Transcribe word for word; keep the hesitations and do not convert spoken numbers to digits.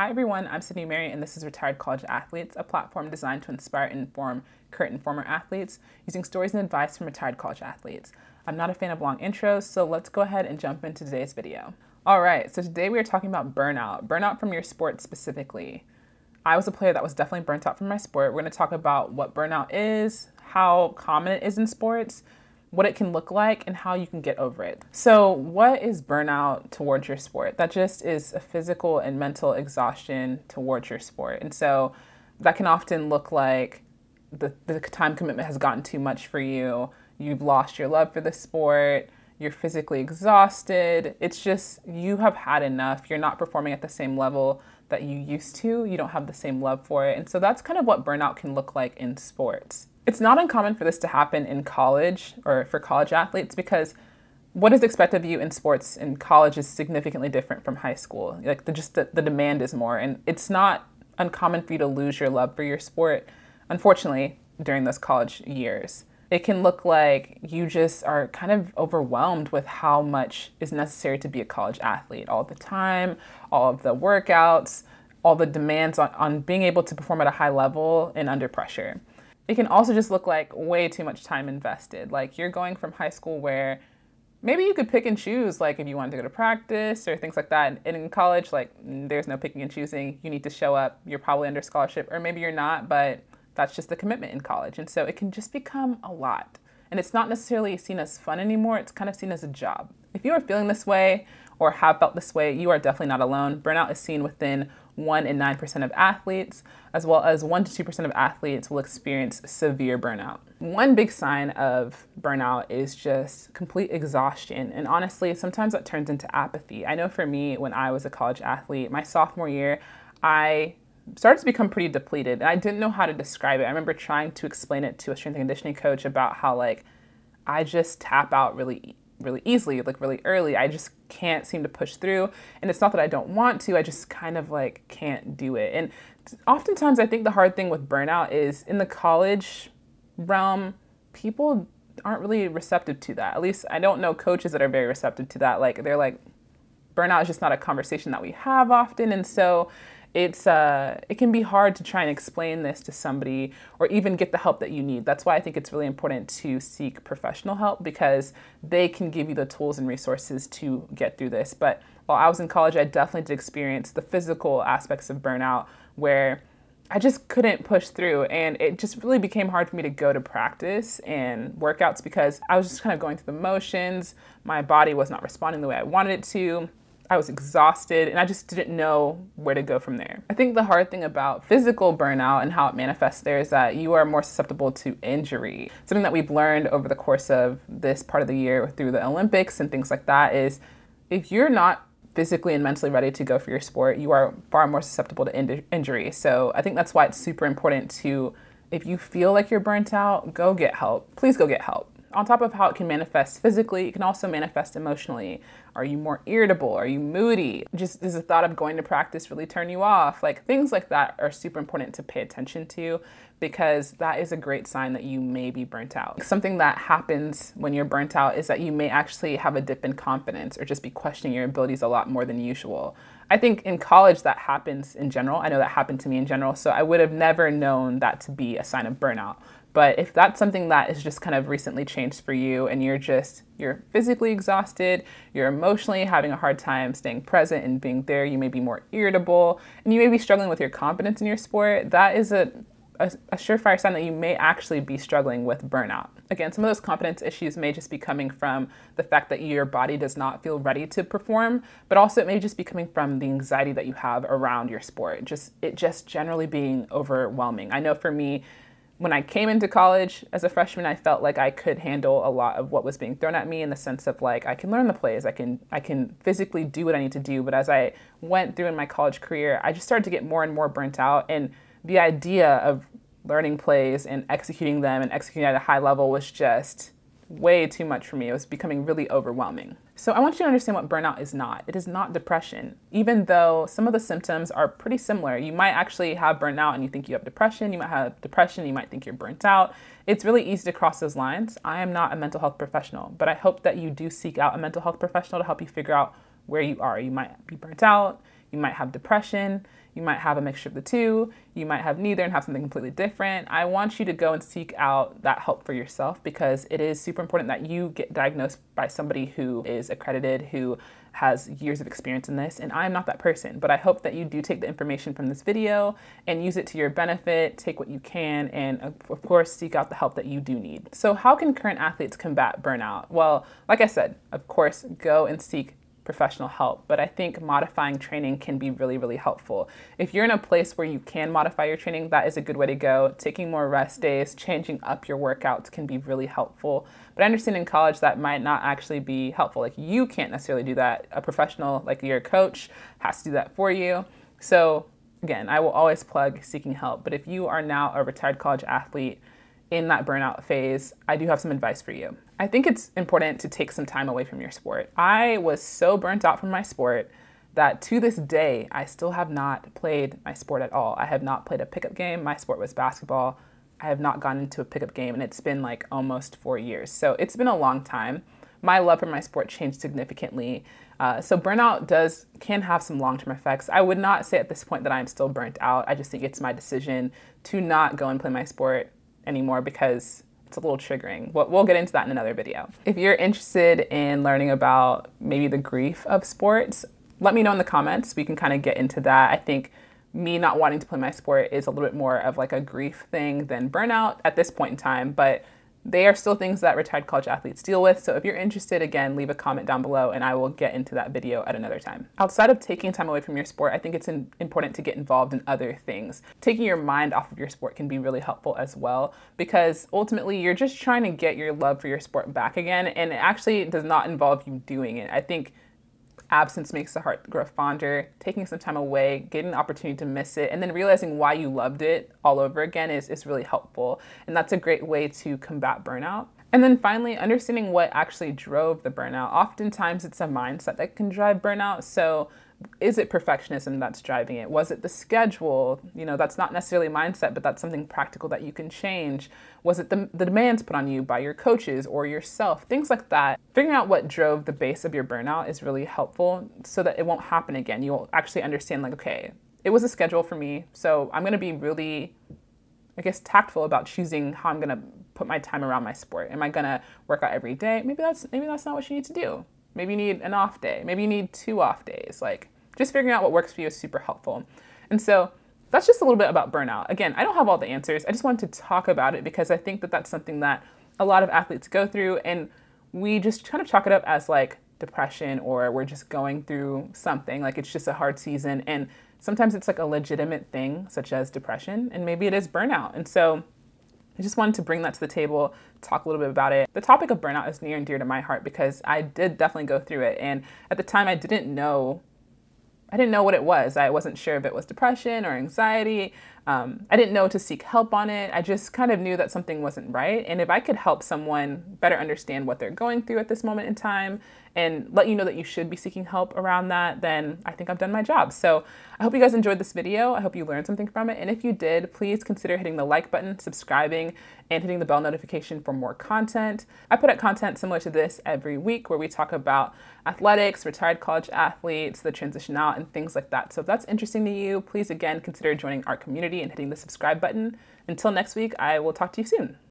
Hi everyone, I'm Sydney Mary and this is Retired College Athletes, a platform designed to inspire and inform current and former athletes using stories and advice from retired college athletes. I'm not a fan of long intros, so let's go ahead and jump into today's video. Alright, so today we are talking about burnout, burnout from your sport specifically. I was a player that was definitely burnt out from my sport. We're going to talk about what burnout is, how common it is in sports, what it can look like, and how you can get over it. So what is burnout towards your sport? That just is a physical and mental exhaustion towards your sport. And so that can often look like the, the time commitment has gotten too much for you. You've lost your love for the sport. You're physically exhausted. It's just, you have had enough. You're not performing at the same level that you used to. You don't have the same love for it. And so that's kind of what burnout can look like in sports. It's not uncommon for this to happen in college or for college athletes, because what is expected of you in sports in college is significantly different from high school. Like the, just the, the demand is more, and it's not uncommon for you to lose your love for your sport, unfortunately, during those college years. It can look like you just are kind of overwhelmed with how much is necessary to be a college athlete. All the time, all of the workouts, all the demands on, on being able to perform at a high level and under pressure. It can also just look like way too much time invested. Like you're going from high school where maybe you could pick and choose, like if you wanted to go to practice or things like that. And in college, like there's no picking and choosing. You need to show up. You're probably under scholarship, or maybe you're not, but that's just the commitment in college. And so it can just become a lot. And it's not necessarily seen as fun anymore. It's kind of seen as a job. If you are feeling this way or have felt this way, you are definitely not alone. Burnout is seen within one in nine percent of athletes, as well as one to two percent of athletes will experience severe burnout. One big sign of burnout is just complete exhaustion. And honestly, sometimes that turns into apathy. I know for me, when I was a college athlete, my sophomore year, I started to become pretty depleted. And I didn't know how to describe it. I remember trying to explain it to a strength and conditioning coach about how like I just tap out really really easily, like really early. I just can't seem to push through. And it's not that I don't want to, I just kind of like can't do it. And oftentimes I think the hard thing with burnout is in the college realm, people aren't really receptive to that. At least I don't know coaches that are very receptive to that. Like they're like, burnout is just not a conversation that we have often. And so it's uh, it can be hard to try and explain this to somebody or even get the help that you need. That's why I think it's really important to seek professional help, because they can give you the tools and resources to get through this. But while I was in college, I definitely did experience the physical aspects of burnout where I just couldn't push through, and it just really became hard for me to go to practice and workouts because I was just kind of going through the motions. My body was not responding the way I wanted it to. I was exhausted, and I just didn't know where to go from there. I think the hard thing about physical burnout and how it manifests there is that you are more susceptible to injury. Something that we've learned over the course of this part of the year through the Olympics and things like that is if you're not physically and mentally ready to go for your sport, you are far more susceptible to in- injury. So I think that's why it's super important to, if you feel like you're burnt out, go get help. Please go get help. On top of how it can manifest physically, it can also manifest emotionally. Are you more irritable? Are you moody? Just does the thought of going to practice really turn you off? Like things like that are super important to pay attention to, because that is a great sign that you may be burnt out. Something that happens when you're burnt out is that you may actually have a dip in confidence or just be questioning your abilities a lot more than usual. I think in college that happens in general. I know that happened to me in general, so I would have never known that to be a sign of burnout. But if that's something that is just kind of recently changed for you and you're just, you're physically exhausted, you're emotionally having a hard time staying present and being there, you may be more irritable, and you may be struggling with your confidence in your sport, that is a, a, a surefire sign that you may actually be struggling with burnout. Again, some of those confidence issues may just be coming from the fact that your body does not feel ready to perform, but also it may just be coming from the anxiety that you have around your sport, just it just generally being overwhelming. I know for me, when I came into college as a freshman, I felt like I could handle a lot of what was being thrown at me in the sense of like, I can learn the plays, I can I can physically do what I need to do. But as I went through in my college career, I just started to get more and more burnt out. And the idea of learning plays and executing them and executing at a high level was just way too much for me. It was becoming really overwhelming. So I want you to understand what burnout is not. It is not depression, even though some of the symptoms are pretty similar. You might actually have burnout and you think you have depression. You might have depression, you might think you're burnt out. It's really easy to cross those lines. I am not a mental health professional, but I hope that you do seek out a mental health professional to help you figure out where you are. You might be burnt out, you might have depression, You might have a mixture of the two. You might have neither and have something completely different. I want you to go and seek out that help for yourself, because it is super important that you get diagnosed by somebody who is accredited, who has years of experience in this. And I'm not that person, but I hope that you do take the information from this video and use it to your benefit. Take what you can, and of course, seek out the help that you do need. So how can current athletes combat burnout? Well, like I said, of course, go and seek professional help, but I think modifying training can be really, really helpful. If you're in a place where you can modify your training, that is a good way to go. Taking more rest days, changing up your workouts can be really helpful. But I understand in college that might not actually be helpful. Like, you can't necessarily do that. A professional, like your coach, has to do that for you. So again, I will always plug seeking help. But if you are now a retired college athlete in that burnout phase, I do have some advice for you. I think it's important to take some time away from your sport. I was so burnt out from my sport that to this day, I still have not played my sport at all. I have not played a pickup game. My sport was basketball. I have not gone into a pickup game, and it's been like almost four years. So it's been a long time. My love for my sport changed significantly. Uh, so burnout does can have some long-term effects. I would not say at this point that I'm still burnt out. I just think it's my decision to not go and play my sport anymore, because it's a little triggering. We'll get into that in another video. If you're interested in learning about maybe the grief of sports, let me know in the comments. We can kind of get into that. I think me not wanting to play my sport is a little bit more of like a grief thing than burnout at this point in time, but they are still things that retired college athletes deal with. So if you're interested, again, leave a comment down below and I will get into that video at another time. Outside of taking time away from your sport, I think it's important to get involved in other things. Taking your mind off of your sport can be really helpful as well, because ultimately you're just trying to get your love for your sport back again. And it actually does not involve you doing it. I think absence makes the heart grow fonder. Taking some time away, getting an opportunity to miss it, and then realizing why you loved it all over again is, is really helpful. And that's a great way to combat burnout. And then finally, understanding what actually drove the burnout. Oftentimes it's a mindset that can drive burnout. So is it perfectionism that's driving it? Was it the schedule? You know, that's not necessarily mindset, but that's something practical that you can change. Was it the, the demands put on you by your coaches or yourself? Things like that. Figuring out what drove the base of your burnout is really helpful, so that it won't happen again. You'll actually understand, like, okay, it was a schedule for me, so I'm going to be really, I guess, tactful about choosing how I'm going to put my time around my sport. Am I going to work out every day? Maybe that's, maybe that's not what you need to do. Maybe you need an off day. Maybe you need two off days. Like, just figuring out what works for you is super helpful. And so that's just a little bit about burnout. Again, I don't have all the answers. I just wanted to talk about it because I think that that's something that a lot of athletes go through, and we just kind of chalk it up as like depression, or we're just going through something. Like, it's just a hard season. And sometimes it's like a legitimate thing, such as depression, and maybe it is burnout. And so I just wanted to bring that to the table, talk a little bit about it. The topic of burnout is near and dear to my heart because I did definitely go through it. And at the time I didn't know, I didn't know what it was. I wasn't sure if it was depression or anxiety. Um, I didn't know to seek help on it. I just kind of knew that something wasn't right. And if I could help someone better understand what they're going through at this moment in time and let you know that you should be seeking help around that, then I think I've done my job. So I hope you guys enjoyed this video. I hope you learned something from it. And if you did, please consider hitting the like button, subscribing, and hitting the bell notification for more content. I put out content similar to this every week where we talk about athletics, retired college athletes, the transition out, and things like that. So if that's interesting to you, please again, consider joining our community and hitting the subscribe button. Until next week, I will talk to you soon.